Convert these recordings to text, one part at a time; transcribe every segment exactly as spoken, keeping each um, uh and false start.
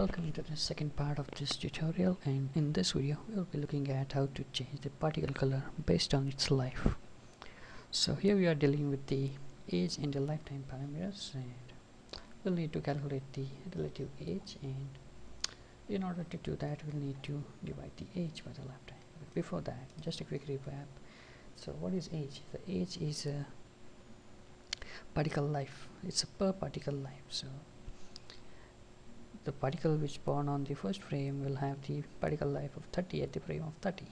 Welcome to the second part of this tutorial, and in this video we'll be looking at how to change the particle color based on its life. So here we are dealing with the age and the lifetime parameters, and we'll need to calculate the relative age, and in order to do that we'll need to divide the age by the lifetime. But before that, just a quick recap. So what is age? The age is a particle life. It's a per particle life. So the particle which born on the first frame will have the particle life of thirty at the frame of thirty,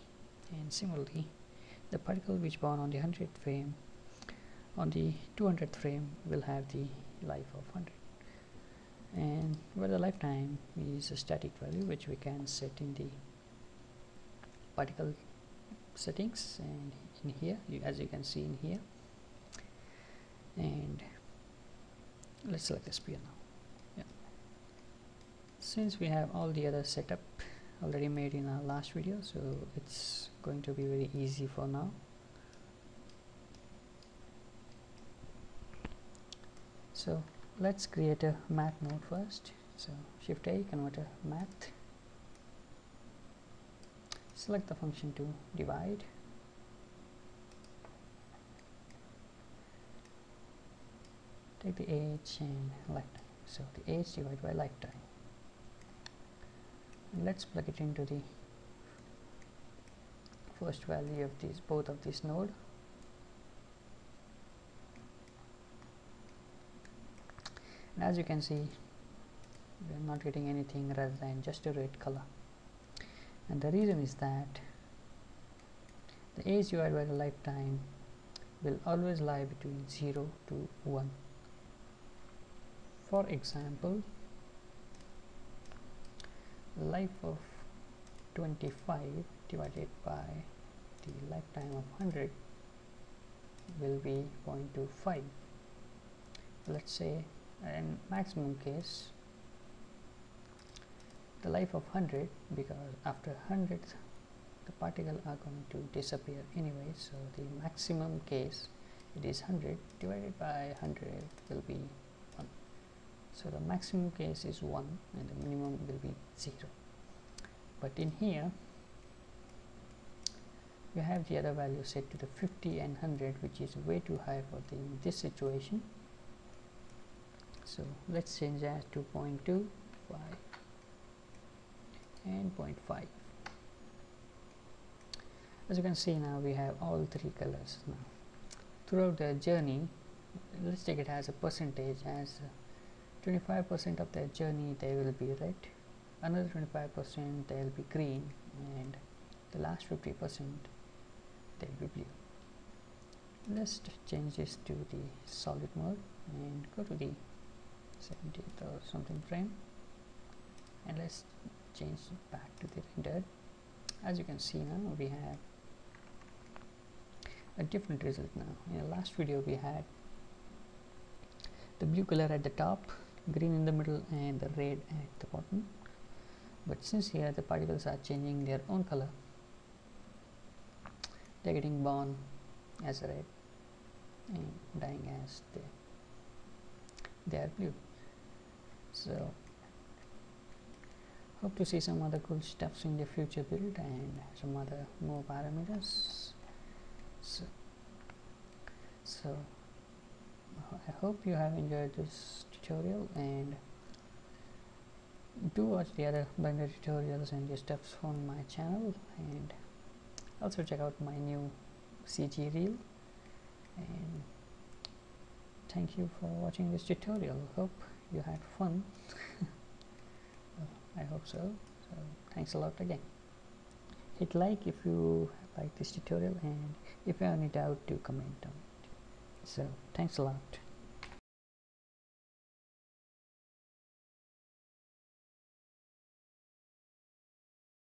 and similarly the particle which born on the hundredth frame on the two hundredth frame will have the life of one hundred, and where the lifetime is a static value which we can set in the particle settings, and in here you, as you can see in here, and let's select the sphere now. Since we have all the other setup already made in our last video, so it's going to be very easy for now. So let's create a math node first. So shift A, converter, math, select the function to divide, take the age and lifetime. So the age divided by lifetime. Let's plug it into the first value of these both of these node. And as you can see, we are not getting anything rather than just a red color. And the reason is that the age divided by the lifetime will always lie between zero to one. For example, life of twenty-five divided by the lifetime of one hundred will be zero point two five. Let's say in maximum case the life of one hundred, because after one hundred the particles are going to disappear anyway, so the maximum case it is one hundred divided by one hundred will be. So the maximum case is one and the minimum will be zero. But in here we have the other value set to the fifty and one hundred, which is way too high for the, this situation. So let's change that to zero point two five and zero point five. As you can see now we have all three colors now. Throughout the journey, let's take it as a percentage, as a twenty-five percent of their journey they will be red, another twenty-five percent they will be green, and the last fifty percent they will be blue. Let's change this to the solid mode and go to the seventieth or something frame, and let's change it back to the render. As you can see now we have a different result now. In the last video we had the blue color at the top, green in the middle, and the red at the bottom. But since here the particles are changing their own color, they're getting born as red and dying as they they are blue. So hope to see some other cool stuffs in the future build and some other more parameters. So so I hope you have enjoyed this tutorial, and do watch the other Blender tutorials and the stuffs on my channel, and also check out my new C G reel. And thank you for watching this tutorial. Hope you had fun. Well, I hope so. So thanks a lot again. Hit like if you like this tutorial, and if you have any doubt do comment on it. So, thanks a lot.